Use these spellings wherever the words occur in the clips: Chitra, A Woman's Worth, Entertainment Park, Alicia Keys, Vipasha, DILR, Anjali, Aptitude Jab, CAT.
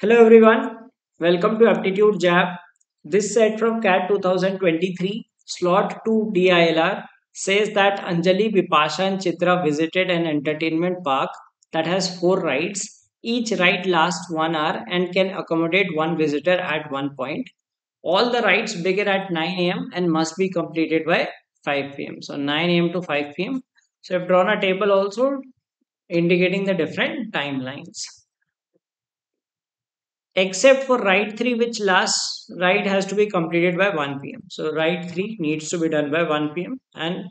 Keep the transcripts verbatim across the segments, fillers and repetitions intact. Hello everyone, welcome to Aptitude Jab. This set from C A T two thousand twenty-three, slot two D I L R says that Anjali, Vipasha and Chitra visited an entertainment park that has four rides. Each ride lasts one hour and can accommodate one visitor at one point. All the rides begin at nine A M and must be completed by five P M So nine A M to five P M So I've drawn a table also indicating the different timelines. Except for ride three, which last ride has to be completed by one P M So ride three needs to be done by one P M and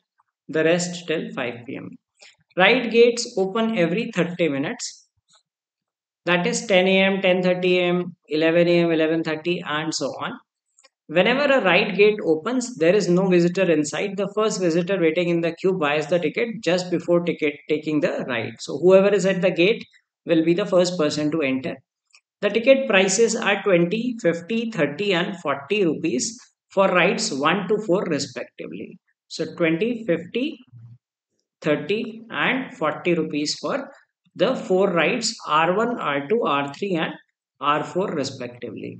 the rest till five P M Ride gates open every thirty minutes. That is ten A M, ten thirty A M, eleven A M, eleven thirty and so on. Whenever a ride gate opens, there is no visitor inside. The first visitor waiting in the queue buys the ticket just before ticket taking the ride. So whoever is at the gate will be the first person to enter. The ticket prices are twenty, fifty, thirty and forty rupees for rides one to four respectively. So twenty, fifty, thirty and forty rupees for the four rides R one, R two, R three and R four respectively.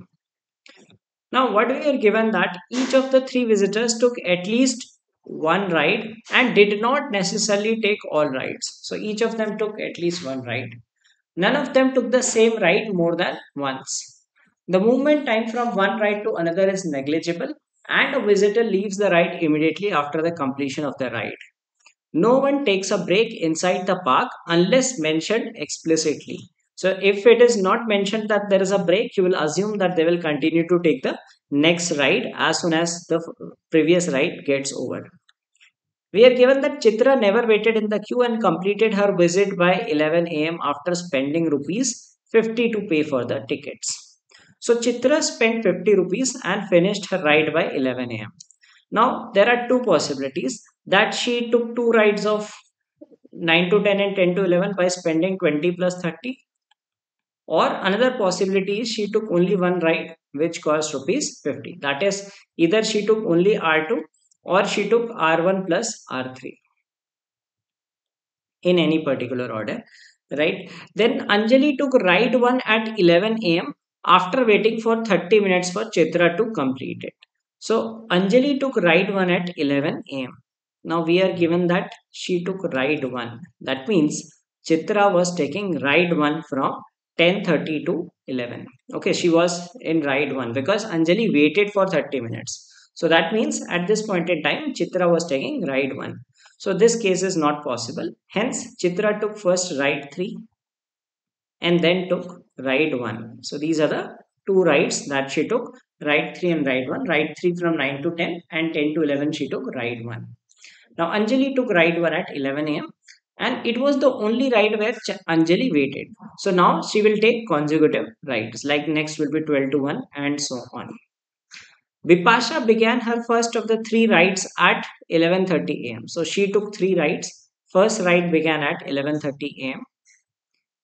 Now what we are given that each of the three visitors took at least one ride and did not necessarily take all rides. So each of them took at least one ride. None of them took the same ride more than once. The movement time from one ride to another is negligible and a visitor leaves the ride immediately after the completion of the ride. No one takes a break inside the park unless mentioned explicitly. So if it is not mentioned that there is a break, you will assume that they will continue to take the next ride as soon as the previous ride gets over. We are given that Chitra never waited in the queue and completed her visit by eleven A M after spending rupees fifty to pay for the tickets. So Chitra spent fifty rupees and finished her ride by eleven A M Now there are two possibilities, that she took two rides of nine to ten and ten to eleven by spending twenty plus thirty, or another possibility is she took only one ride which cost rupees fifty. That is, either she took only R two or she took R one plus R three in any particular order, right? Then Anjali took ride one at eleven A M after waiting for thirty minutes for Chitra to complete it. So Anjali took ride one at eleven A M Now we are given that she took ride one. That means Chitra was taking ride one from ten thirty to eleven. Okay, she was in ride one because Anjali waited for thirty minutes. So that means at this point in time, Chitra was taking ride one. So this case is not possible. Hence, Chitra took first ride three and then took ride one. So these are the two rides that she took, ride three and ride one. Ride three from nine to ten and ten to eleven she took ride one. Now Anjali took ride one at eleven A M and it was the only ride where Anjali waited. So now she will take consecutive rides, like next will be twelve to one and so on. Vipasha began her first of the three rides at eleven thirty A M So she took three rides. First ride began at eleven thirty A M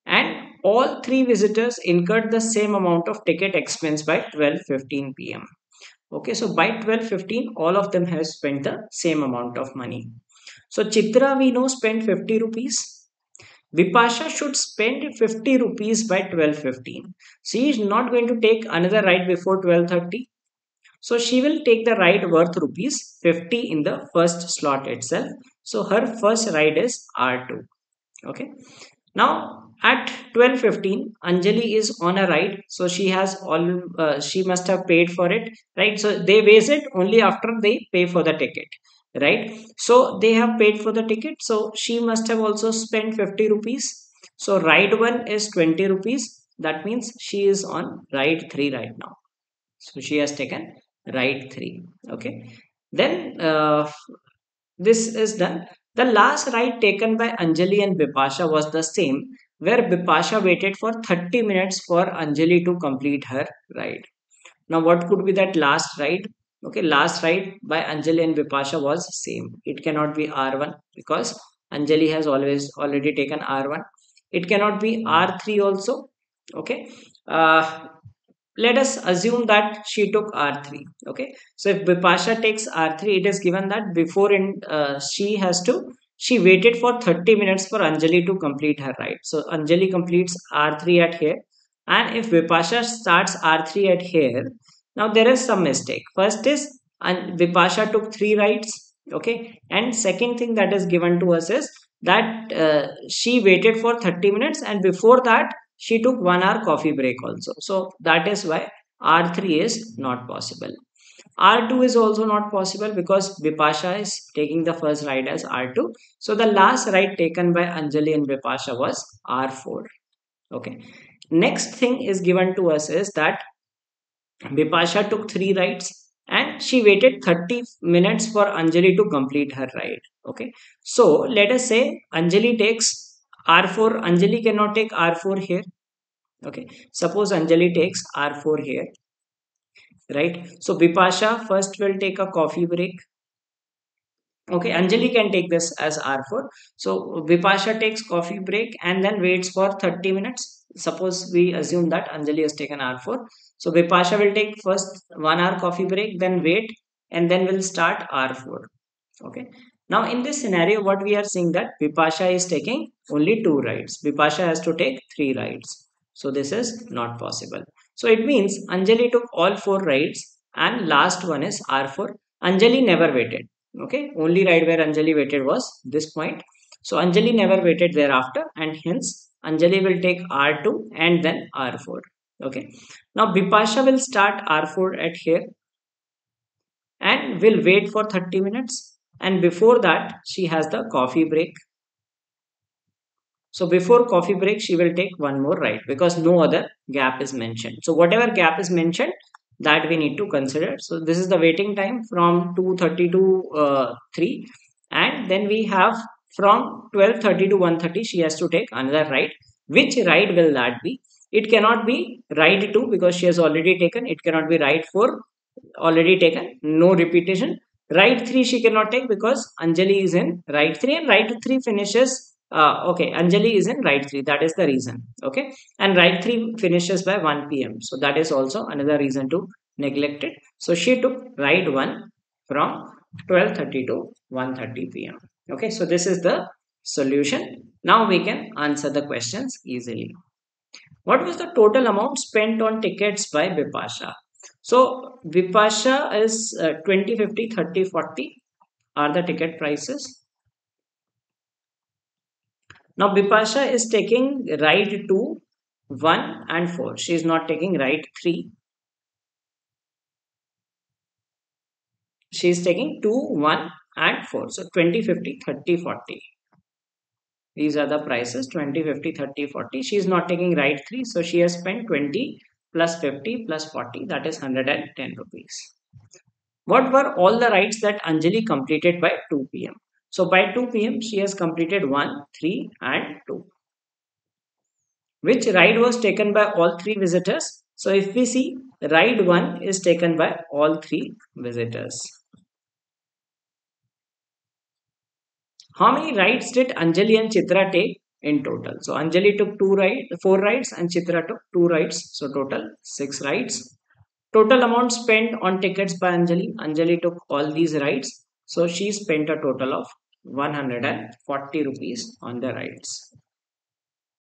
and all three visitors incurred the same amount of ticket expense by twelve fifteen P M Okay, so by twelve fifteen, all of them have spent the same amount of money. So Chitra, we know, spent fifty rupees. Vipasha should spend fifty rupees by twelve fifteen. She is not going to take another ride before twelve thirty. So she will take the ride worth rupees fifty in the first slot itself. So her first ride is R two. Okay. Now at twelve fifteen, Anjali is on a ride, so she has all uh, she must have paid for it, right? So they waste it only after they pay for the ticket, right? So they have paid for the ticket, so she must have also spent fifty rupees. So ride one is twenty rupees. That means she is on ride three right now. So she has taken ride three. Okay. Then uh, this is done. The last ride taken by Anjali and Vipasha was the same, where Vipasha waited for thirty minutes for Anjali to complete her ride. Now what could be that last ride? Okay, last ride by Anjali and Vipasha was same. It cannot be R one because Anjali has always already taken R one. It cannot be R three also. Okay. Uh, Let us assume that she took R three. Okay. So if Vipasha takes R three, it is given that before in, uh, she has to, she waited for thirty minutes for Anjali to complete her ride. So Anjali completes R three at here. And if Vipasha starts R three at here, now there is some mistake. First is Vipasha took three rights, okay? And second thing that is given to us is that uh, she waited for thirty minutes, and before that she took one hour coffee break also. So that is why R three is not possible. R two is also not possible because Vipasha is taking the first right as R two. So the last right taken by Anjali and Vipasha was R four. Okay. Next thing is given to us is that Vipasha took three rights and she waited thirty minutes for Anjali to complete her ride. Okay. So let us say Anjali takes R four. Anjali cannot take R four here. Okay. Suppose Anjali takes R four here. Right. So Vipasha first will take a coffee break. Okay. Anjali can take this as R four. So Vipasha takes coffee break and then waits for thirty minutes. Suppose we assume that Anjali has taken R four. So Vipasha will take first one hour coffee break, then wait, and then will start R four. Okay. Now in this scenario, what we are seeing that Vipasha is taking only two rides. Vipasha has to take three rides. So this is not possible. So it means Anjali took all four rides and last one is R four. Anjali never waited. Okay. Only ride where Anjali waited was this point. So Anjali never waited thereafter, and hence Anjali will take R two and then R four. Okay. Now Vipasha will start R four at here and will wait for thirty minutes. And before that she has the coffee break. So before coffee break, she will take one more ride because no other gap is mentioned. So whatever gap is mentioned, that we need to consider. So this is the waiting time from two thirty to uh, three. And then we have from twelve thirty to one thirty, she has to take another ride. Which ride will that be? It cannot be ride two because she has already taken. It cannot be ride four, already taken. No repetition. Ride three she cannot take because Anjali is in ride three, and ride three finishes. Uh, okay, Anjali is in ride three. That is the reason. Okay. And ride three finishes by one P M So that is also another reason to neglect it. So she took ride one from twelve thirty to one thirty P M Okay. So this is the solution. Now we can answer the questions easily. What was the total amount spent on tickets by Vipasha? So Vipasha is uh, twenty, fifty, thirty, forty are the ticket prices. Now Vipasha is taking ride two, one and four. She is not taking ride three. She is taking two, one and four. So twenty, fifty, thirty, forty. These are the prices, twenty, fifty, thirty, forty. She is not taking ride three. So she has spent twenty plus fifty plus forty. That is one hundred ten rupees. What were all the rides that Anjali completed by two P M? So by two P M she has completed one, three and two. Which ride was taken by all three visitors? So if we see, ride one is taken by all three visitors. How many rides did Anjali and Chitra take in total? So Anjali took two rides, four rides, and Chitra took two rides. So total six rides. Total amount spent on tickets by Anjali. Anjali took all these rides. So she spent a total of one hundred forty rupees on the rides.